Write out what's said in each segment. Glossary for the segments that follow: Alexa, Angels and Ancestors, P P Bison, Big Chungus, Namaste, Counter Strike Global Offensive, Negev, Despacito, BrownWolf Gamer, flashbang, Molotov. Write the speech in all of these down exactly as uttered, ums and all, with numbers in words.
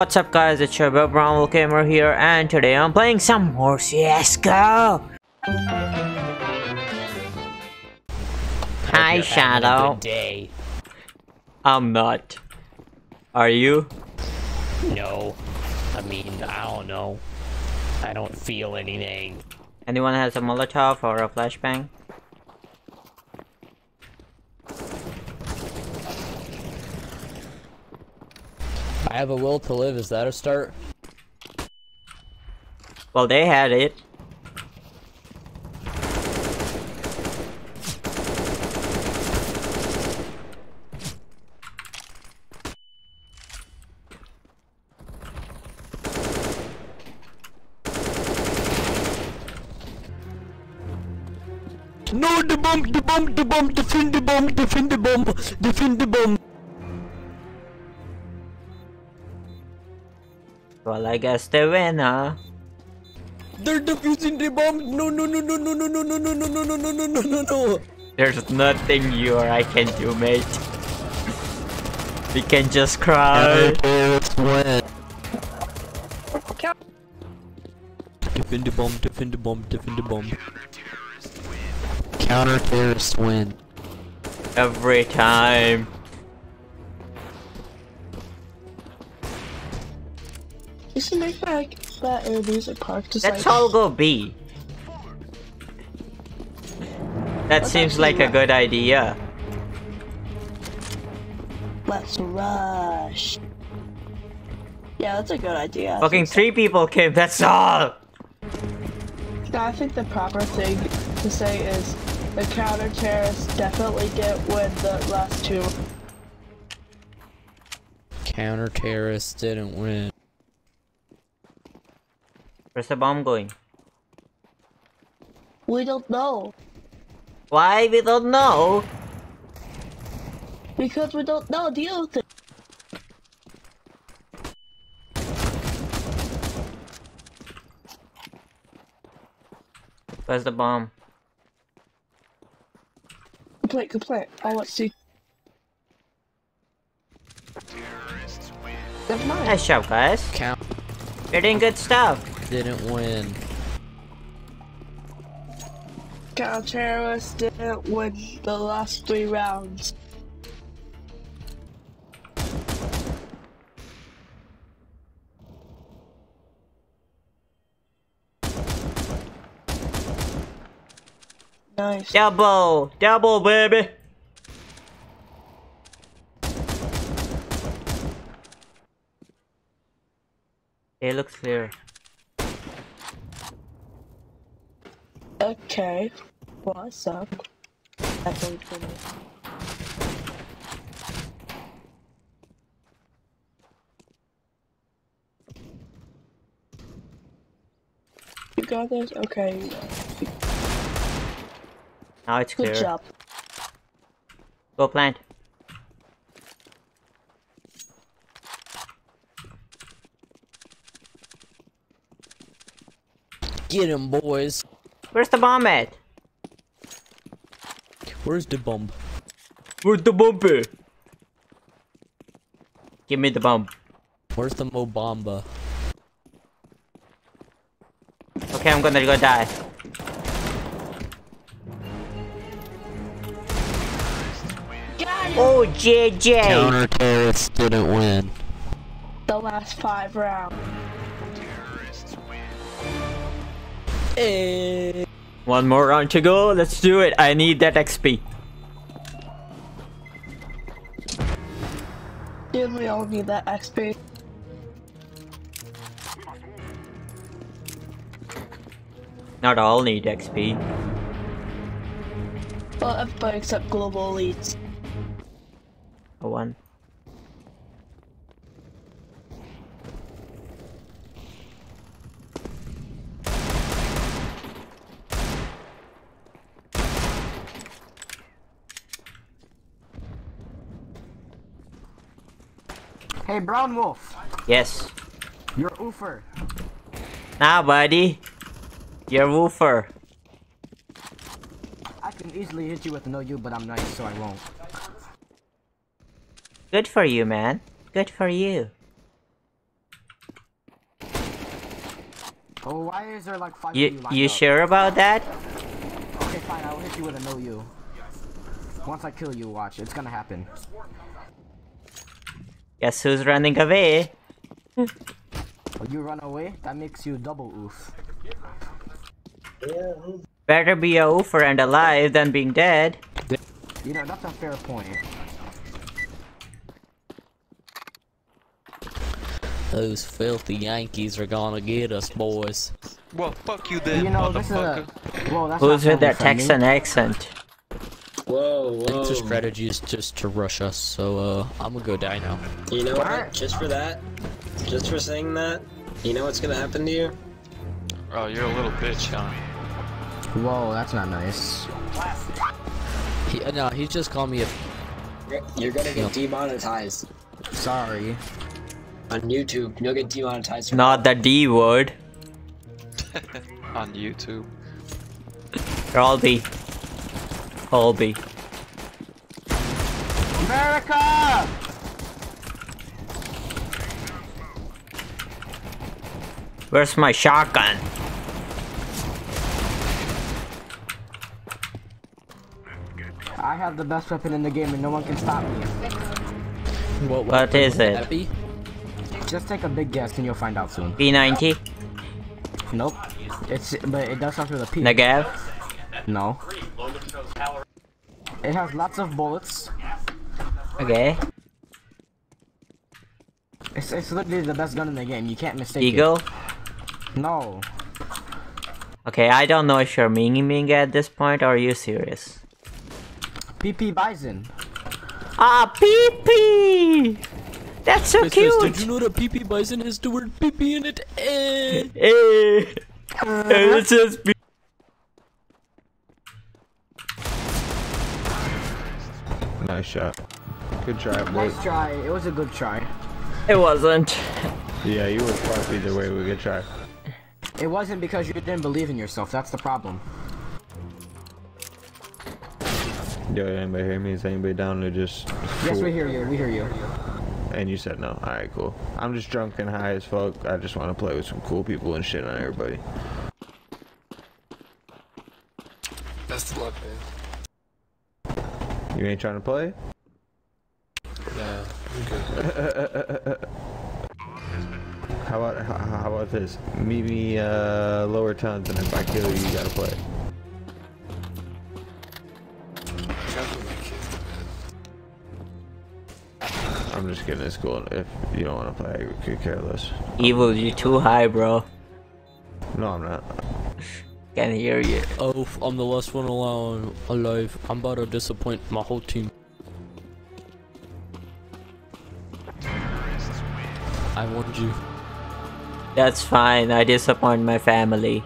What's up guys, it's your boy BrownWolf Gamer here, and today I'm playing some more C S G O! Hi Shadow. Good day. I'm not. Are you? No. I mean, I don't know. I don't feel anything. Anyone has a Molotov or a flashbang? I have a will to live, is that a start? Well, they had it. No, the bomb, the bomb, the bomb, defend the bomb, defend the bomb, defend the bomb. Well, I guess they win, huh? They're defusing the bomb! No, no, no, no, no, no, no, no, no, no, no, no, no, no, no, no! There's nothing you or I can do, mate. We can just cry. Defend the bomb, defend the bomb, defend the bomb. Counter terrorist win. Every time. Used to make like that areas at park. Just Let's like... all go B. That Let's seems like run. a good idea. Let's rush. Yeah, that's a good idea. Fucking three so. people came. That's all. No, I think the proper thing to say is the counter terrorists definitely get with the last two. Counter terrorists didn't win. Where's the bomb going? We don't know. Why we don't know? Because we don't know the other thing. Where's the bomb? Complaint, complaint. I want to see. Terrorists win. Never mind. Nice job, guys. Count. You're doing good stuff. Didn't win. Counter-terrorists didn't win the last three rounds. Nice. Double! Double, baby! It looks clear. Okay. Well, I suck. I think for me. You got this? Okay. Now it's clear. Good job. Go plant. Get him, boys. Where's the bomb at? Where's the bomb? Where's the bomb at? Give me the bomb. Where's the Mobamba? Okay, I'm gonna go die. Oh, J J! Counter terrorists didn't win. The last five rounds. Terrorists win. Hey. One more round to go. Let's do it. I need that X P. Dude, we all need that X P. Not all need X P. Well, everybody except global elites. A one. Hey, Brown Wolf. Yes. You're woofer. Nah, buddy. You're woofer. I can easily hit you with no you, but I'm nice, so I won't. Good for you, man. Good for you. Oh, why is there like five you, of you lined You up? Sure about that? Okay, fine. I'll hit you with a no you. Once I kill you, watch. It's gonna happen. Guess who's running away? Oh, you run away? That makes you double oof. Better be a oofer and alive than being dead. You know, that's a fair point. Those filthy Yankees are gonna get us, boys. Well, fuck you then, you know, motherfucker. This is a... Whoa, that's Who's with that Texan accent? Whoa, whoa. I think their strategy is just to rush us, so uh, I'm gonna go die now. You know what? Just for that, just for saying that, you know what's gonna happen to you? Oh, you're a little bitch, huh? Whoa, that's not nice. He, uh, no, he just called me a... You're, you're gonna get no. demonetized. Sorry. On YouTube, you'll get demonetized. Not the D word. On YouTube. They're all B. All B. America! Where's my shotgun? I have the best weapon in the game and no one can stop me. What, what is it? Happy? Just take a big guess and you'll find out soon. P ninety? Nope. It's but it does start with a P. Negev? No. It has lots of bullets. Okay. It's it's literally the best gun in the game. You can't mistake Eagle? it. Eagle? No. Okay, I don't know if you're memeing at this point or are you serious? P P Bison. Ah, P P! That's so yes, cute! Yes, did you know that P P Bison has the word P P in it? Eh. Eh. Uh, it says P P. Nice shot. Good try, boy. Nice try. It was a good try. It wasn't. Yeah, you were fucked either way. We could try. It wasn't because you didn't believe in yourself. That's the problem. Yo, anybody hear me? Is anybody down there just... Yes, we hear you. We hear you. And you said no. Alright, cool. I'm just drunk and high as fuck. I just want to play with some cool people and shit on everybody. Best of luck, man. You ain't trying to play? Nah, I'm good. How about, how, how about this? Meet me uh, lower tons, and if I kill you, you gotta play. I'm just getting to school. If you don't want to play, I could care less. Evil, you're too high, bro. No, I'm not. Can't hear you. Oh, I'm the last one alive. I'm about to disappoint my whole team. I warned you. That's fine. I disappoint my family.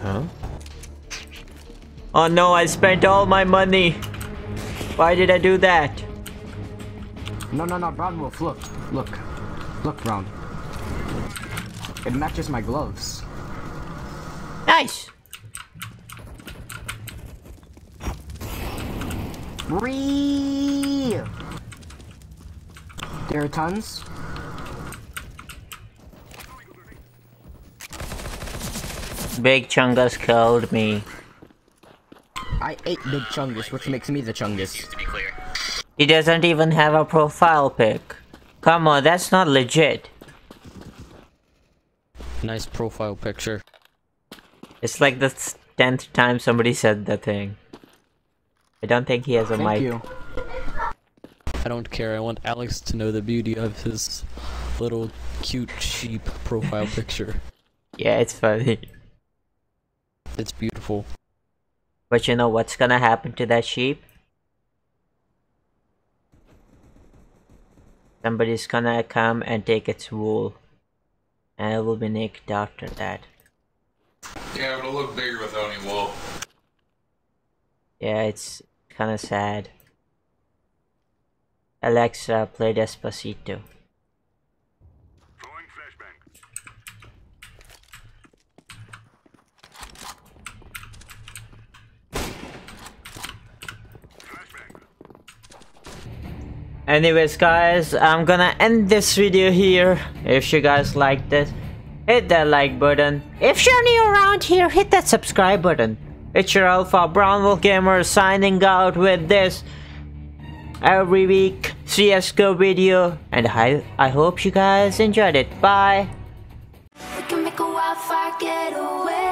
Huh? Oh no, I spent all my money. Why did I do that? No, no, no, BrownWolf, look, look, look, Brown. It matches my gloves. Nice. Whee! There are tons. Big Chungus killed me. I ate Big Chungus, which makes me the Chungus. He doesn't even have a profile pic. Come on, that's not legit. Nice profile picture. It's like the tenth time somebody said that thing. I don't think he has a Thank mic. You. I don't care, I want Alex to know the beauty of his little cute sheep profile picture. Yeah, it's funny. It's beautiful. But you know what's gonna happen to that sheep? Somebody's gonna come and take its wool. And it will be naked after that. Yeah, it'll look bigger without any wool. Yeah, it's kinda sad. Alexa, play Despacito. Anyways guys, I'm gonna end this video here. If you guys liked it, hit that like button. If you're new around here, hit that subscribe button. It's your alpha BrownWolf Gamer signing out with this every week C S G O video, and I, I hope you guys enjoyed it. Bye! I can make a wildfire get away.